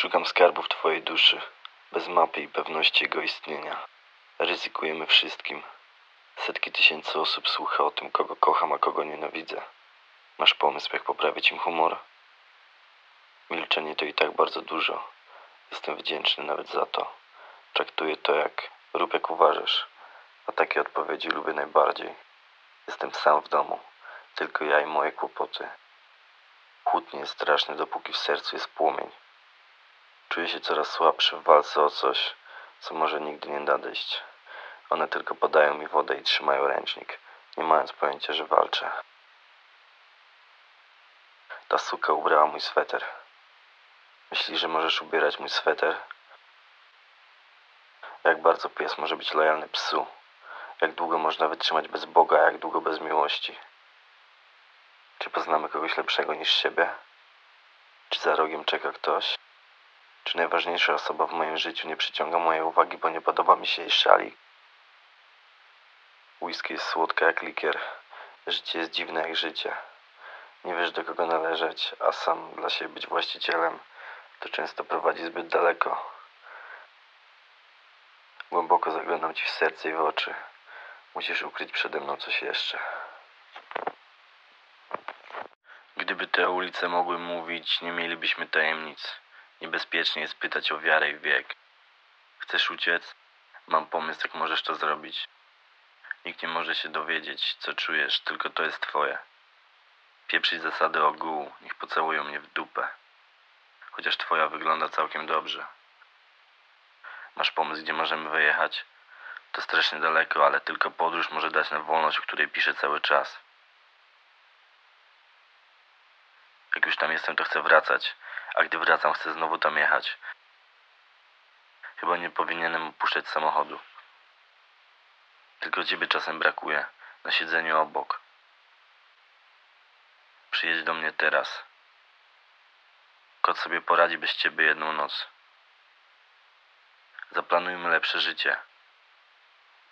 Szukam skarbów twojej duszy, bez mapy i pewności jego istnienia. Ryzykujemy wszystkim. Setki tysięcy osób słucha o tym, kogo kocham, a kogo nienawidzę. Masz pomysł, jak poprawić im humor? Milczenie to i tak bardzo dużo. Jestem wdzięczny nawet za to. Traktuję to jak rób jak uważasz, a takie odpowiedzi lubię najbardziej. Jestem sam w domu, tylko ja i moje kłopoty. Chłód nie jest straszny, dopóki w sercu jest płomień. Czuję się coraz słabszy w walce o coś, co może nigdy nie nadejść. One tylko podają mi wodę i trzymają ręcznik, nie mając pojęcia, że walczę. Ta suka ubrała mój sweter. Myślisz, że możesz ubierać mój sweter? Jak bardzo pies może być lojalny psu? Jak długo można wytrzymać bez Boga, jak długo bez miłości? Czy poznamy kogoś lepszego niż siebie? Czy za rogiem czeka ktoś? Czy najważniejsza osoba w moim życiu nie przyciąga mojej uwagi, bo nie podoba mi się jej szalik? Whisky jest słodka jak likier. Życie jest dziwne jak życie. Nie wiesz, do kogo należeć, a sam dla siebie być właścicielem to często prowadzi zbyt daleko. Głęboko zaglądam ci w serce i w oczy. Musisz ukryć przede mną coś jeszcze. Gdyby te ulice mogły mówić, nie mielibyśmy tajemnic. Niebezpiecznie jest pytać o wiarę i wiek. Chcesz uciec? Mam pomysł, jak możesz to zrobić. Nikt nie może się dowiedzieć, co czujesz, tylko to jest twoje. Pieprzyć zasady ogółu, niech pocałują mnie w dupę. Chociaż twoja wygląda całkiem dobrze. Masz pomysł, gdzie możemy wyjechać? To strasznie daleko, ale tylko podróż może dać nam wolność, o której piszę cały czas. Jak już tam jestem, to chcę wracać, a gdy wracam, chcę znowu tam jechać. Chyba nie powinienem opuszczać samochodu. Tylko ciebie czasem brakuje, na siedzeniu obok. Przyjedź do mnie teraz. Kot sobie poradzi bez ciebie jedną noc. Zaplanujmy lepsze życie.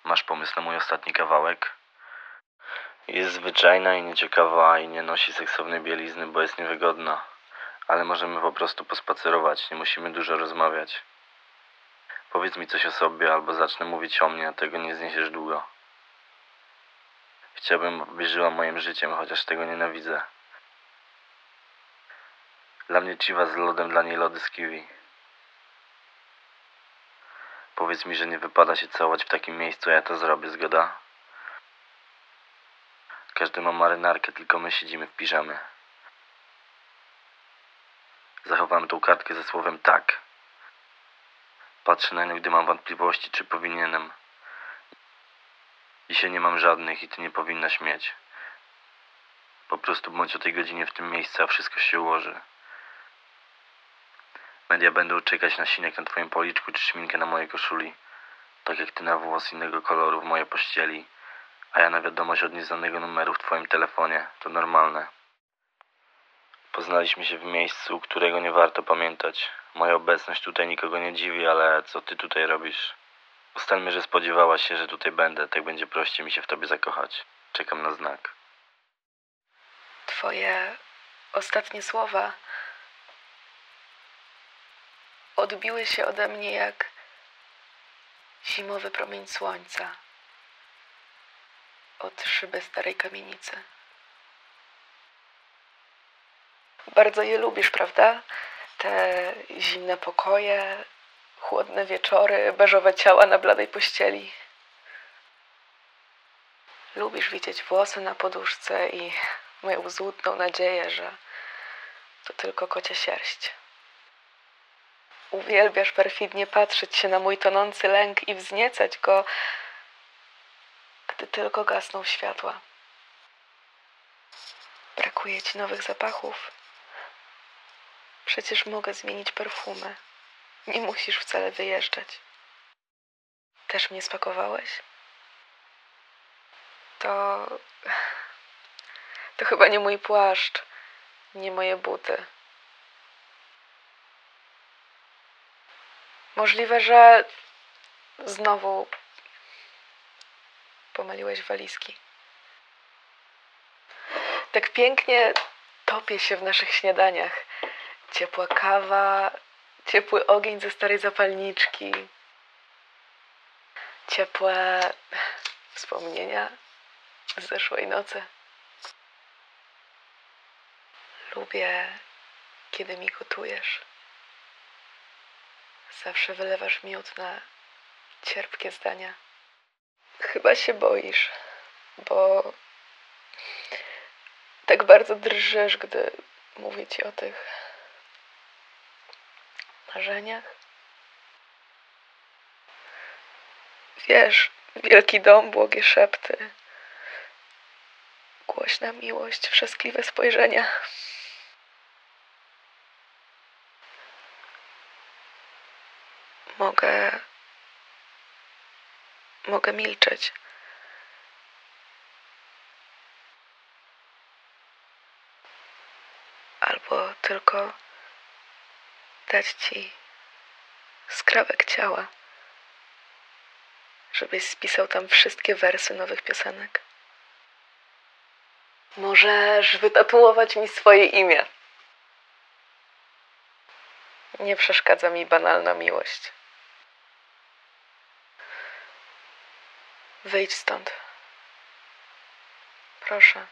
Masz pomysł na mój ostatni kawałek? Jest zwyczajna i nieciekawa i nie nosi seksownej bielizny, bo jest niewygodna. Ale możemy po prostu pospacerować, nie musimy dużo rozmawiać. Powiedz mi coś o sobie, albo zacznę mówić o mnie, a tego nie zniesiesz długo. Chciałbym, by żyła moim życiem, chociaż tego nienawidzę. Dla mnie chiwa z lodem, dla niej lody z kiwi. Powiedz mi, że nie wypada się całować w takim miejscu, a ja to zrobię, zgoda? Każdy ma marynarkę, tylko my siedzimy w piżamie. Zachowałem tą kartkę ze słowem tak. Patrzę na nią, gdy mam wątpliwości, czy powinienem. Dzisiaj nie mam żadnych i ty nie powinnaś mieć. Po prostu bądź o tej godzinie w tym miejscu, a wszystko się ułoży. Media będą czekać na sinek na twoim policzku czy szminkę na mojej koszuli, tak jak ty na włos innego koloru w mojej pościeli, a ja na wiadomość od nieznanego numeru w twoim telefonie. To normalne. Poznaliśmy się w miejscu, którego nie warto pamiętać. Moja obecność tutaj nikogo nie dziwi, ale co ty tutaj robisz? Ustalmy, że spodziewałaś się, że tutaj będę. Tak będzie prościej mi się w tobie zakochać. Czekam na znak. Twoje ostatnie słowa odbiły się ode mnie jak zimowy promień słońca od szyby starej kamienicy. Bardzo je lubisz, prawda? Te zimne pokoje, chłodne wieczory, beżowe ciała na bladej pościeli. Lubisz widzieć włosy na poduszce i moją złudną nadzieję, że to tylko kocia sierść. Uwielbiasz perfidnie patrzeć się na mój tonący lęk i wzniecać go, gdy tylko gasną światła. Brakuje ci nowych zapachów. Przecież mogę zmienić perfumy. Nie musisz wcale wyjeżdżać. Też mnie spakowałeś? To chyba nie mój płaszcz, nie moje buty. Możliwe, że znowu pomyliłeś walizki. Tak pięknie topię się w naszych śniadaniach. Ciepła kawa, ciepły ogień ze starej zapalniczki, ciepłe wspomnienia z zeszłej nocy. Lubię, kiedy mi gotujesz. Zawsze wylewasz miód na cierpkie zdania. Chyba się boisz, bo tak bardzo drżysz, gdy mówię ci o tych marzeniach. Wiesz, wielki dom, błogie szepty, głośna miłość, wrzaskliwe spojrzenia. Mogę milczeć. Albo tylko dać ci skrawek ciała, żebyś spisał tam wszystkie wersy nowych piosenek. Możesz wytatuować mi swoje imię. Nie przeszkadza mi banalna miłość. Wyjdź stąd. Proszę.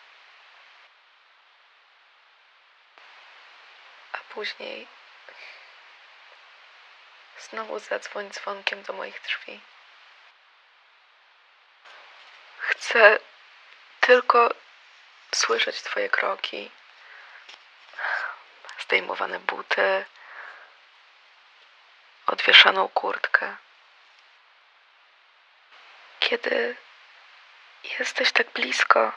A później znowu zadzwoń dzwonkiem do moich drzwi. Chcę tylko słyszeć twoje kroki, zdejmowane buty, odwieszaną kurtkę. Kiedy jesteś tak blisko,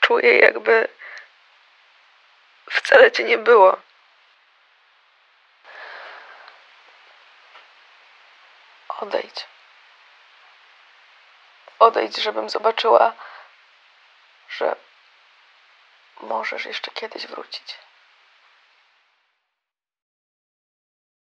czuję, jakby wcale cię nie było. Odejdź. Odejdź, żebym zobaczyła, że możesz jeszcze kiedyś wrócić.